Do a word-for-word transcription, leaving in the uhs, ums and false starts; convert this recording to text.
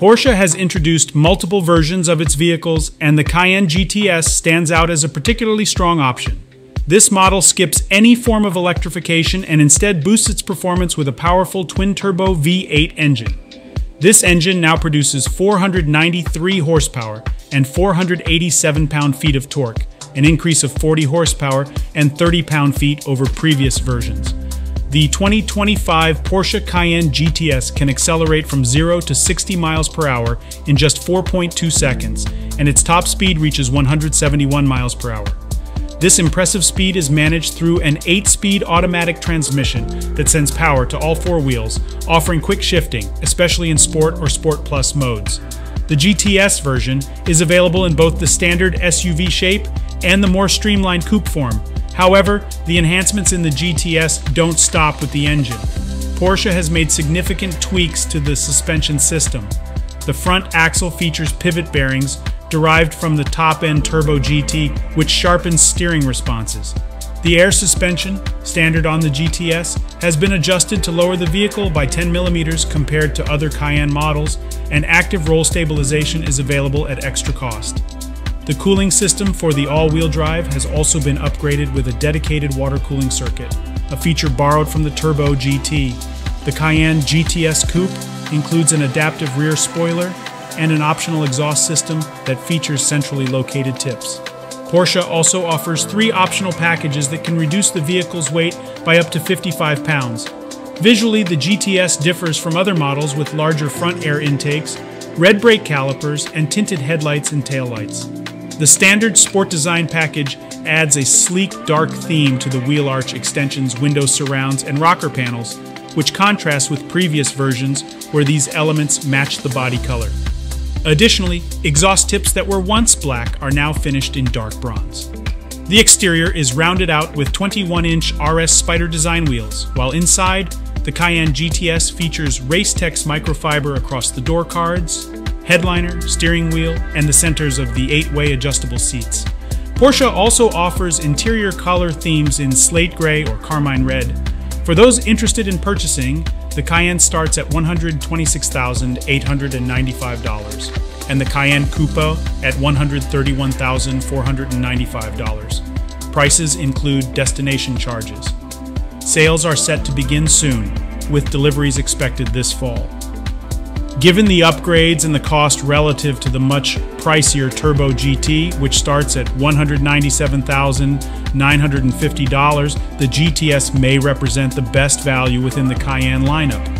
Porsche has introduced multiple versions of its vehicles, and the Cayenne G T S stands out as a particularly strong option. This model skips any form of electrification and instead boosts its performance with a powerful twin-turbo V eight engine. This engine now produces four hundred ninety-three horsepower and four hundred eighty-seven pound-feet of torque, an increase of forty horsepower and thirty pound-feet over previous versions. The twenty twenty-five Porsche Cayenne G T S can accelerate from zero to sixty miles per hour in just four point two seconds, and its top speed reaches one hundred seventy-one miles per hour. This impressive speed is managed through an eight-speed automatic transmission that sends power to all four wheels, offering quick shifting, especially in Sport or Sport Plus modes. The G T S version is available in both the standard S U V shape and the more streamlined coupe form. However, the enhancements in the G T S don't stop with the engine. Porsche has made significant tweaks to the suspension system. The front axle features pivot bearings derived from the top-end Turbo G T, which sharpens steering responses. The air suspension, standard on the G T S, has been adjusted to lower the vehicle by ten millimeters compared to other Cayenne models, and active roll stabilization is available at extra cost. The cooling system for the all-wheel drive has also been upgraded with a dedicated water cooling circuit, a feature borrowed from the Turbo G T. The Cayenne G T S Coupe includes an adaptive rear spoiler and an optional exhaust system that features centrally located tips. Porsche also offers three optional packages that can reduce the vehicle's weight by up to fifty-five pounds. Visually, the G T S differs from other models with larger front air intakes, red brake calipers, and tinted headlights and taillights. The standard Sport Design Package adds a sleek, dark theme to the wheel arch extensions, window surrounds, and rocker panels, which contrasts with previous versions where these elements match the body color. Additionally, exhaust tips that were once black are now finished in dark bronze. The exterior is rounded out with twenty-one inch R S Spyder design wheels, while inside, the Cayenne G T S features Racetex microfiber across the door cards, headliner, steering wheel, and the centers of the eight-way adjustable seats. Porsche also offers interior color themes in slate gray or carmine red. For those interested in purchasing, the Cayenne starts at one hundred twenty-six thousand eight hundred ninety-five dollars and the Cayenne Coupe at one hundred thirty-one thousand four hundred ninety-five dollars. Prices include destination charges. Sales are set to begin soon, with deliveries expected this fall. Given the upgrades and the cost relative to the much pricier Turbo G T, which starts at one hundred ninety-seven thousand nine hundred fifty dollars, the G T S may represent the best value within the Cayenne lineup.